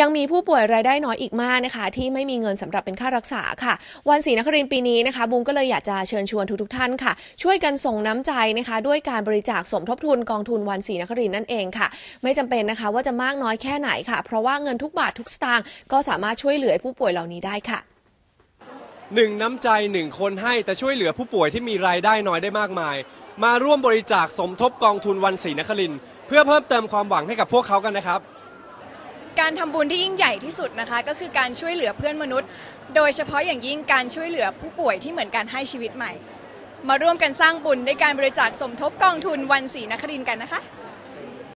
ยังมีผู้ป่วยรายได้น้อยอีกมากนะคะที่ไม่มีเงินสำหรับเป็นค่ารักษาค่ะวันศรีนครินทร์ปีนี้นะคะบุ้งก็เลยอยากจะเชิญชวนทุกท่านค่ะช่วยกันส่งน้ำใจนะคะด้วยการบริจาคสมทบทุนกองทุนวันศรีนครินทร์นั่นเองค่ะไม่จำเป็นนะคะว่าจะมากน้อยแค่ไหนค่ะเพราะว่าเงินทุกบาททุกสตางค์ก็สามารถช่วยเหลือผู้ป่วยเหล่านี้ได้ค่ะ1น้ำใจ1คนให้แต่ช่วยเหลือผู้ป่วยที่มีรายได้น้อยได้มากมายมาร่วมบริจาคสมทบกองทุนวันศรีนครินทร์เพื่อเพิ่มเติมความหวังให้กับพวกเขากันนะครับการทำบุญที่ยิ่งใหญ่ที่สุดนะคะก็คือการช่วยเหลือเพื่อนมนุษย์โดยเฉพาะอย่างยิ่งการช่วยเหลือผู้ป่วยที่เหมือนการให้ชีวิตใหม่มาร่วมกันสร้างบุญด้วยการบริจาคสมทบกองทุนวันศรีนครินทร์กันนะคะ